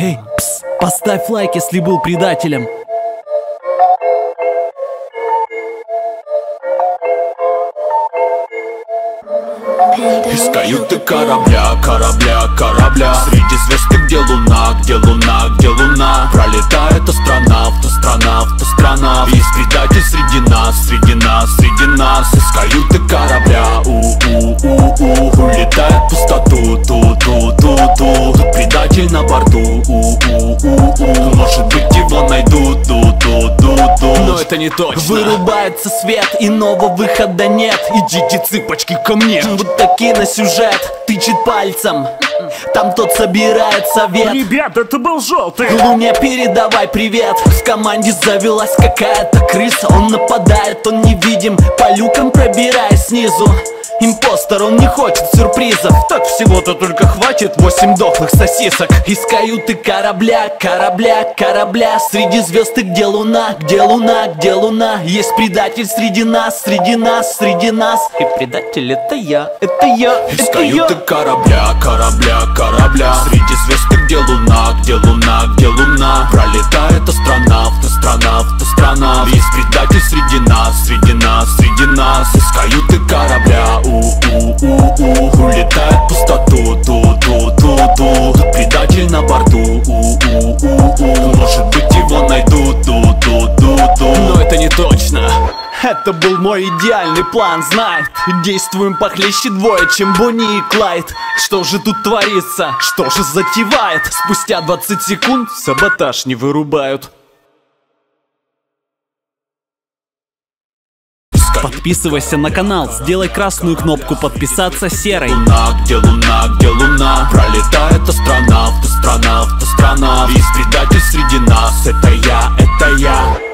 Эй, пс, поставь лайк, если был предателем. Из каюты корабля. Среди звезд, где луна. Пролетает астронавт. Есть предатель среди нас. Из каюты корабля, улетает в пустоту, ту-ту-ту-ту. Тут предатель на борту, может быть, его найдут, ту-ту-ту-ту. Но это не точно. Вырубается свет, иного выхода нет. Идите, цыпочки, ко мне. Вот такие на сюжет, тычет пальцем. Там тот собирает совет. Ребят, это был желтый. Луне передавай привет. В команде завелась какая-то крыса. Он нападает, он невидим. По люкам пробираясь снизу. Импостер, он не хочет сюрпризов. Так всего-то только хватит 8 дохлых сосисок. Из каюты корабля. Среди звезд, где луна. Есть предатель среди нас. И предатель это я. Из каюты корабля. Среди звезд, где луна. Пролетает астронавт. Есть предатель среди нас. Из каюты корабля, улетает в пустоту, ту-ту-ту-ту. Тут предатель на борту, может быть, его найдут, ту-ту-ту-ту. Но это не точно. Это был мой идеальный план, знай. Действуем похлеще двое, чем Бонни и Клайд. Что же тут творится? Что же затевает? Спустя 20 секунд саботаж не вырубают. Подписывайся на канал, сделай красную кнопку подписаться серой. Где луна, пролетает астронавт. Есть предатель среди нас, это я.